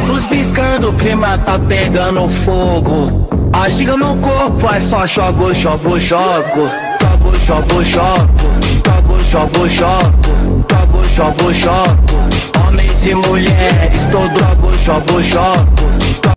as luzes piscando, o clima tá pegando fogo. Agiga no corpo, é só jogo, jogo, jogo. Jogo, jogo, jogo. Jogo, jogo, jogo. Jogo, jogo, jogo. Homens e mulheres, todo jogo, jogo, jogo.